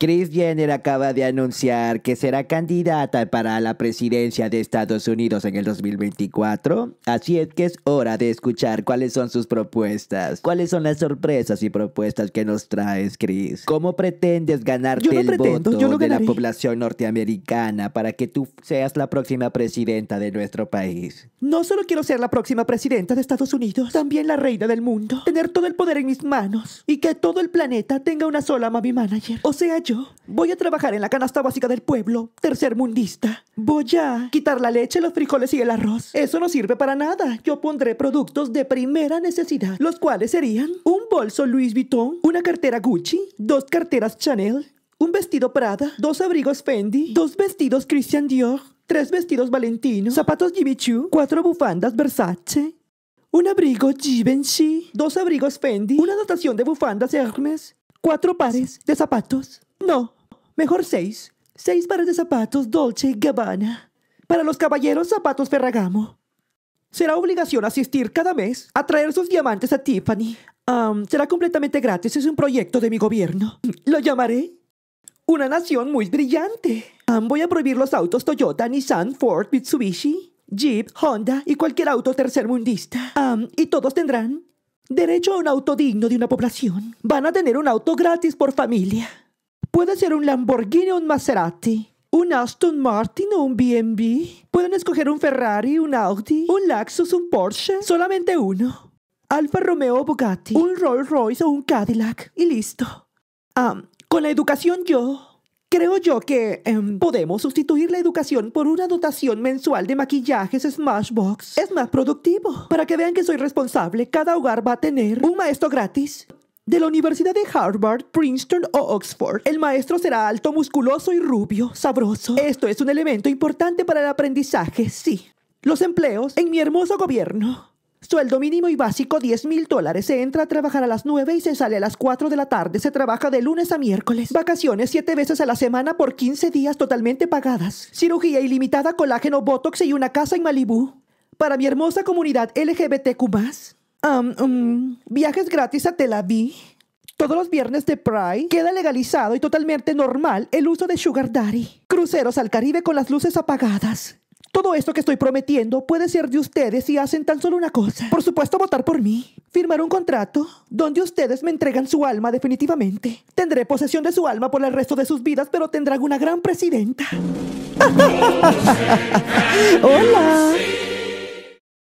Kris Jenner acaba de anunciar que será candidata para la presidencia de Estados Unidos en el 2024. Así es que es hora de escuchar cuáles son sus propuestas. ¿Cuáles son las sorpresas y propuestas que nos traes, Kris? ¿Cómo pretendes ganarte el voto de la población norteamericana para que tú seas la próxima presidenta de nuestro país? No solo quiero ser la próxima presidenta de Estados Unidos, también la reina del mundo. Tener todo el poder en mis manos y que todo el planeta tenga una sola mami manager. O sea, yo voy a trabajar en la canasta básica del pueblo tercermundista. Voy a quitar la leche, los frijoles y el arroz. Eso no sirve para nada. Yo pondré productos de primera necesidad, los cuales serían un bolso Louis Vuitton, una cartera Gucci, dos carteras Chanel, un vestido Prada, dos abrigos Fendi, dos vestidos Christian Dior, tres vestidos Valentino, zapatos Jimmy Choo, cuatro bufandas Versace, un abrigo Givenchy, dos abrigos Fendi, una dotación de bufandas Hermes, cuatro pares de zapatos. No, mejor seis. Seis pares de zapatos Dolce y Gabbana. Para los caballeros, zapatos Ferragamo. Será obligación asistir cada mes a traer sus diamantes a Tiffany. Será completamente gratis, es un proyecto de mi gobierno. Lo llamaré una nación muy brillante. Voy a prohibir los autos Toyota, Nissan, Ford, Mitsubishi, Jeep, Honda y cualquier auto tercermundista. Y todos tendrán derecho a un auto digno de una población. Van a tener un auto gratis por familia. Puede ser un Lamborghini o un Maserati, un Aston Martin o un BMW. Pueden escoger un Ferrari, un Audi, un Lexus, un Porsche. Solamente uno. Alfa Romeo o Bugatti. Un Rolls Royce o un Cadillac. Y listo. Con la educación creo yo que podemos sustituir la educación por una dotación mensual de maquillajes Smashbox. Es más productivo. Para que vean que soy responsable, cada hogar va a tener un maestro gratis. De la Universidad de Harvard, Princeton o Oxford. El maestro será alto, musculoso y rubio, sabroso. Esto es un elemento importante para el aprendizaje, sí. Los empleos en mi hermoso gobierno. Sueldo mínimo y básico, $10.000. Se entra a trabajar a las 9 y se sale a las 4 de la tarde. Se trabaja de lunes a miércoles. Vacaciones 7 veces a la semana por 15 días totalmente pagadas. Cirugía ilimitada, colágeno, botox y una casa en Malibú. Para mi hermosa comunidad LGBTQ+. Viajes gratis a Tel Aviv. Todos los viernes de Pride. Queda legalizado y totalmente normal el uso de Sugar Daddy. Cruceros al Caribe con las luces apagadas. Todo esto que estoy prometiendo puede ser de ustedes si hacen tan solo una cosa. Por supuesto, votar por mí. Firmar un contrato donde ustedes me entregan su alma definitivamente. Tendré posesión de su alma por el resto de sus vidas, pero tendrán una gran presidenta. ¡Hola!